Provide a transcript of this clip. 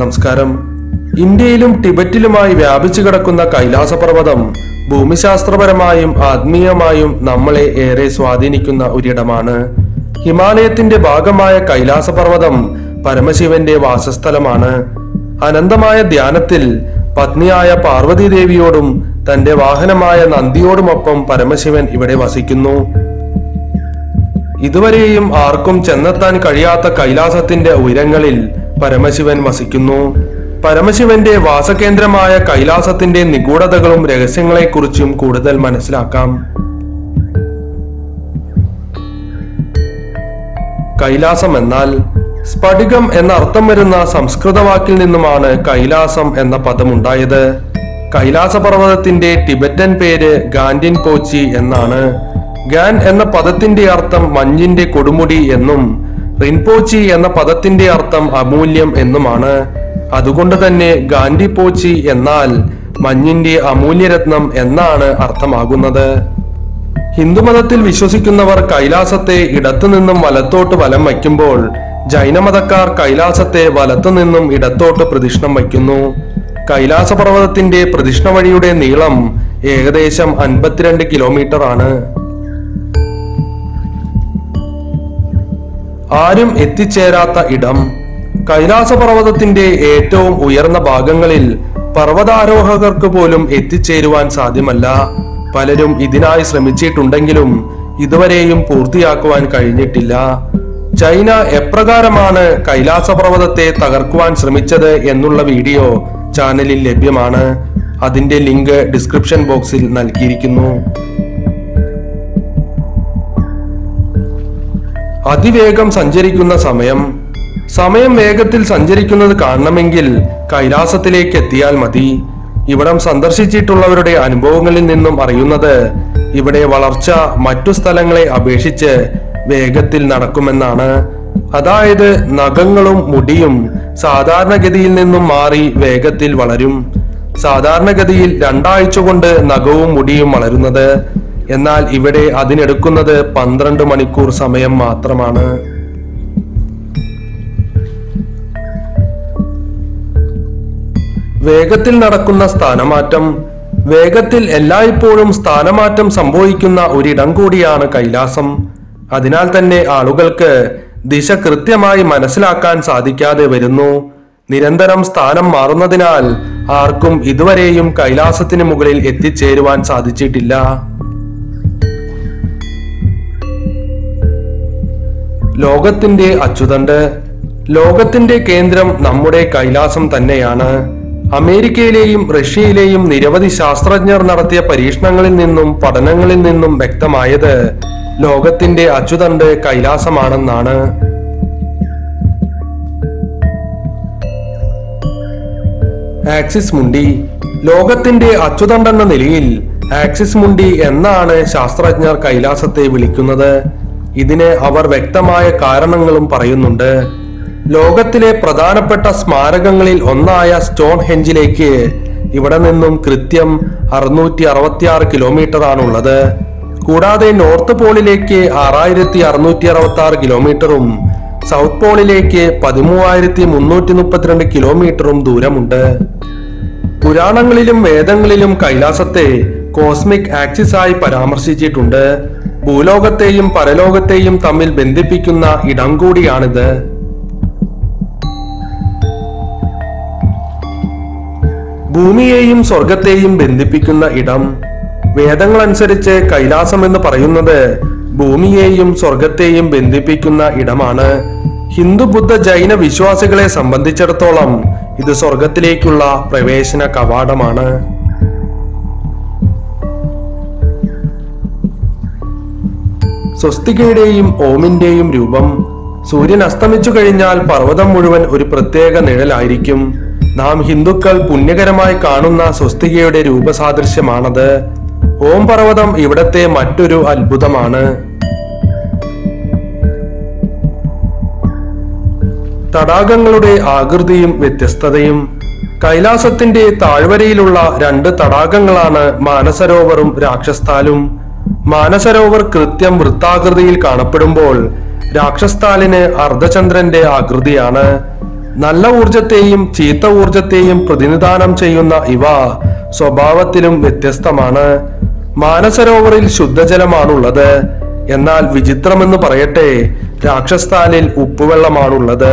നമസ്കാരം. ഇന്ത്യയിലും ടിബറ്റിലുമായി വ്യാപിച്ചു കിടക്കുന്ന കൈലാസ പർവ്വതം ഭൂമിശാസ്ത്രപരമായും ആത്മീയമായും നമ്മളെ ഏറെ സ്വാധീനിക്കുന്ന ഒരിടമാണ്. ഹിമാലയത്തിന്റെ ഭാഗമായ കൈലാസ പർവ്വതം പരമശിവന്റെ വാസസ്ഥലമാണ്. അനന്തമായ ധ്യാനത്തിൽ പത്നിയായ പാർവതി ദേവിയോടും തന്റെ വാഹനമായ നന്ദിയോടുമൊപ്പം പരമശിവൻ ഇവിടെ വസിക്കുന്നു. ഇതുവരെയും ആർക്കും ചെന്നെത്താൻ കഴിയാത്ത കൈലാസത്തിന്റെ ഉയരങ്ങളിൽ പരമശിവൻ വസിക്കുന്നു. പരമശിവന്റെ വാസകേന്ദ്രമായ കൈലാസത്തിന്റെ നിഗൂഢതകളും രഹസ്യങ്ങളെക്കുറിച്ചും കൂടുതൽ മനസ്സിലാക്കാം. കൈലാസം എന്നാൽ സ്ഫടികം എന്ന അർത്ഥം വരുന്ന സംസ്കൃത വാക്കിൽ നിന്നുമാണ് കൈലാസം എന്ന പദമുണ്ടായത്. കൈലാസ പർവ്വതത്തിന്റെ ടിബറ്റൻ പേര് ഗാൻഡിൻ പോച്ചി എന്നാണ്. ഗാൻ എന്ന പദത്തിന്റെ അർത്ഥം മഞ്ഞിന്റെ കൊടുമുടി എന്നും റിൻപോച്ചി എന്ന പദത്തിന്റെ അർത്ഥം അമൂല്യം എന്നുമാണ്. അതുകൊണ്ട് തന്നെ ഗാൻഡി പോച്ചി എന്നാൽ മഞ്ഞിന്റെ അമൂല്യരത്നം എന്നാണ് അർത്ഥമാകുന്നത്. ഹിന്ദുമതത്തിൽ വിശ്വസിക്കുന്നവർ കൈലാസത്തെ ഇടത്തുനിന്നും വലത്തോട്ട് വലം വയ്ക്കുമ്പോൾ ജൈനമതക്കാർ കൈലാസത്തെ വലത്തുനിന്നും ഇടത്തോട്ട് പ്രദക്ഷിണം വയ്ക്കുന്നു. കൈലാസ പർവ്വതത്തിന്റെ പ്രദക്ഷിണ വഴിയുടെ നീളം ഏകദേശം 52 കിലോമീറ്റർ ആണ്. ആരും എത്തിച്ചേരാത്ത ഇടം. കൈലാസ പർവ്വതത്തിന്റെ ഏറ്റവും ഉയർന്ന ഭാഗങ്ങളിൽ പർവ്വതാരോഹകർക്ക് പോലും എത്തിച്ചേരുവാൻ സാധ്യമല്ല. പലരും ഇതിനായി ശ്രമിച്ചിട്ടുണ്ടെങ്കിലും ഇതുവരെയും പൂർത്തിയാക്കുവാൻ കഴിഞ്ഞിട്ടില്ല. ചൈന എപ്രകാരമാണ് കൈലാസ പർവ്വതത്തെ തകർക്കുവാൻ ശ്രമിച്ചത് എന്നുള്ള വീഡിയോ ചാനലിൽ ലഭ്യമാണ്. അതിന്റെ ലിങ്ക് ഡിസ്ക്രിപ്ഷൻ ബോക്സിൽ നൽകിയിരിക്കുന്നു. അതിവേഗം സഞ്ചരിക്കുന്ന സമയം. സമയം വേഗത്തിൽ സഞ്ചരിക്കുന്നത് കാണണമെങ്കിൽ കൈലാസത്തിലേക്ക് എത്തിയാൽ മതി. ഇവിടം സന്ദർശിച്ചിട്ടുള്ളവരുടെ അനുഭവങ്ങളിൽ നിന്നും അറിയുന്നത് ഇവിടെ വളർച്ച മറ്റു സ്ഥലങ്ങളെ അപേക്ഷിച്ച് വേഗത്തിൽ നടക്കുമെന്നാണ്. അതായത് നഖങ്ങളും മുടിയും സാധാരണഗതിയിൽ നിന്നും മാറി വേഗത്തിൽ വളരും. സാധാരണഗതിയിൽ 2 ആഴ്ച കൊണ്ട് നഖവും മുടിയും വളരുന്നത്, എന്നാൽ ഇവിടെ അതിനെടുക്കുന്നത് 12 മണിക്കൂർ സമയം മാത്രമാണ്. വേഗത്തിൽ നടക്കുന്ന സ്ഥാനമാറ്റം. വേഗത്തിൽ എല്ലായ്പ്പോഴും സ്ഥാനമാറ്റം സംഭവിക്കുന്ന ഒരിടം കൂടിയാണ് കൈലാസം. അതിനാൽ തന്നെ ആളുകൾക്ക് ദിശ കൃത്യമായി മനസ്സിലാക്കാൻ സാധിക്കാതെ വരുന്നു. നിരന്തരം സ്ഥാനം മാറുന്നതിനാൽ ആർക്കും ഇതുവരെയും കൈലാസത്തിന് മുകളിൽ എത്തിച്ചേരുവാൻ സാധിച്ചിട്ടില്ല. ലോകത്തിന്റെ അച്ചുതണ്ട്. ലോകത്തിന്റെ കേന്ദ്രം നമ്മുടെ കൈലാസം തന്നെയാണ്. അമേരിക്കയിലെയും റഷ്യയിലെയും നിരവധി ശാസ്ത്രജ്ഞർ നടത്തിയ പരീക്ഷണങ്ങളിൽ നിന്നും പഠനങ്ങളിൽ നിന്നും വ്യക്തമായത് ലോകത്തിന്റെ അച്ചുതണ്ട് കൈലാസമാണെന്നാണ്. ആക്സിസ് മുണ്ടി. ലോകത്തിന്റെ അച്ചുതണ്ടെന്ന നിലയിൽ ആക്സിസ് മുണ്ടി എന്നാണ് ശാസ്ത്രജ്ഞർ കൈലാസത്തെ വിളിക്കുന്നത്. ഇതിന് അവർ വ്യക്തമായ കാരണങ്ങളും പറയുന്നുണ്ട്. ലോകത്തിലെ പ്രധാനപ്പെട്ട സ്മാരകങ്ങളിൽ ഒന്നായ സ്റ്റോൺ ഹെഞ്ചിലേക്ക് ഇവിടെ നിന്നും കൃത്യം 666 കിലോമീറ്റർ ആണുള്ളത്. കൂടാതെ നോർത്ത് പോളിലേക്ക് 6666 കിലോമീറ്ററും സൗത്ത് പോളിലേക്ക് 13332 കിലോമീറ്ററും ദൂരമുണ്ട്. പുരാണങ്ങളിലും വേദങ്ങളിലും കൈലാസത്തെ കോസ്മിക് ആക്സിസ് ആയി പരാമർശിച്ചിട്ടുണ്ട്. ഭൂലോകത്തെയും പരലോകത്തെയും തമ്മിൽ ബന്ധിപ്പിക്കുന്ന ഇടം കൂടിയാണിത്. ഭൂമിയെയും സ്വർഗത്തെയും ബന്ധിപ്പിക്കുന്ന ഇടം. വേദങ്ങളനുസരിച്ച് കൈലാസം എന്ന് പറയുന്നത് ഭൂമിയെയും സ്വർഗത്തെയും ബന്ധിപ്പിക്കുന്ന ഇടമാണ്. ഹിന്ദു ബുദ്ധ ജൈന വിശ്വാസികളെ സംബന്ധിച്ചിടത്തോളം ഇത് സ്വർഗത്തിലേക്കുള്ള പ്രവേശന കവാടമാണ്. സ്വസ്തികയുടെയും ഓമിന്റെയും രൂപം. സൂര്യൻ അസ്തമിച്ചു കഴിഞ്ഞാൽ പർവ്വതം മുഴുവൻ ഒരു പ്രത്യേക നിഴലായിരിക്കും. നാം ഹിന്ദുക്കൾ പുണ്യകരമായി കാണുന്ന സ്വസ്തികയുടെ രൂപസാദൃശ്യമാണത്. ഓം പർവ്വതം ഇവിടത്തെ മറ്റൊരു അത്ഭുതമാണ്. തടാകങ്ങളുടെ ആകൃതിയും വ്യത്യസ്തതയും. കൈലാസത്തിന്റെ താഴ്വരയിലുള്ള 2 തടാകങ്ങളാണ് മാനസരോവറും രാക്ഷസ്ഥാലും. മാനസരോവർ കൃത്യം വൃത്താകൃതിയിൽ കാണപ്പെടുമ്പോൾ രാക്ഷസ്ഥാലിന് അർദ്ധചന്ദ്രന്റെ ആകൃതിയാണ്. നല്ല ഊർജത്തെയും ചീത്ത ഊർജത്തെയും പ്രതിനിധാനം ചെയ്യുന്ന ഇവ സ്വഭാവത്തിലും വ്യത്യസ്തമാണ്. മാനസരോവറിൽ ശുദ്ധജലമാണുള്ളത്. എന്നാൽ വിചിത്രമെന്ന് പറയട്ടെ, രാക്ഷസ്ഥാലിൽ ഉപ്പുവെള്ളമാണുള്ളത്.